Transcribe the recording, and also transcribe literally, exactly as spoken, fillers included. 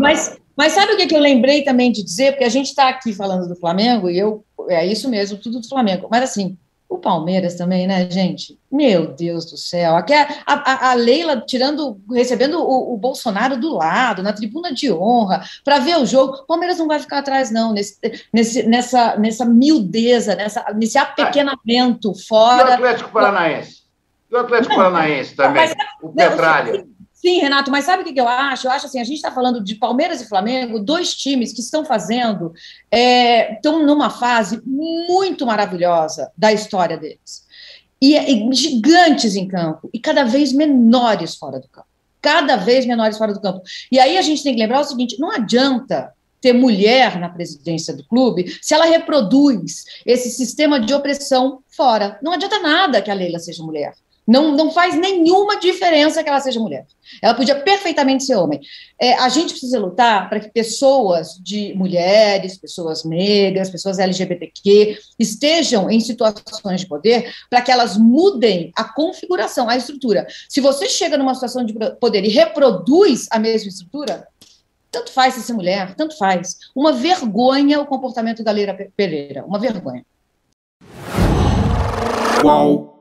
Mas, mas sabe o que, que eu lembrei também de dizer? Porque a gente está aqui falando do Flamengo, e eu é isso mesmo, tudo do Flamengo. Mas assim, o Palmeiras também, né, gente? Meu Deus do céu. Aqui a, a, a Leila tirando, recebendo o, o Bolsonaro do lado, na tribuna de honra, para ver o jogo. O Palmeiras não vai ficar atrás, não, nesse, nesse, nessa, nessa miudeza, nessa, nesse apequenamento fora. E o Atlético Paranaense? E o Atlético Paranaense também? Mas, o Petralha? Sim, Renato, mas sabe o que eu acho? Eu acho assim, a gente está falando de Palmeiras e Flamengo, dois times que estão fazendo, é, estão numa fase muito maravilhosa da história deles. E, e gigantes em campo, e cada vez menores fora do campo. Cada vez menores fora do campo. E aí a gente tem que lembrar o seguinte, não adianta ter mulher na presidência do clube se ela reproduz esse sistema de opressão fora. Não adianta nada que a Leila seja mulher. Não, não faz nenhuma diferença que ela seja mulher. Ela podia perfeitamente ser homem. É, a gente precisa lutar para que pessoas de mulheres, pessoas negras, pessoas L G B T Q estejam em situações de poder para que elas mudem a configuração, a estrutura. Se você chega numa situação de poder e reproduz a mesma estrutura, tanto faz se ser mulher, tanto faz. Uma vergonha o comportamento da Leila Pereira, uma vergonha. Uau!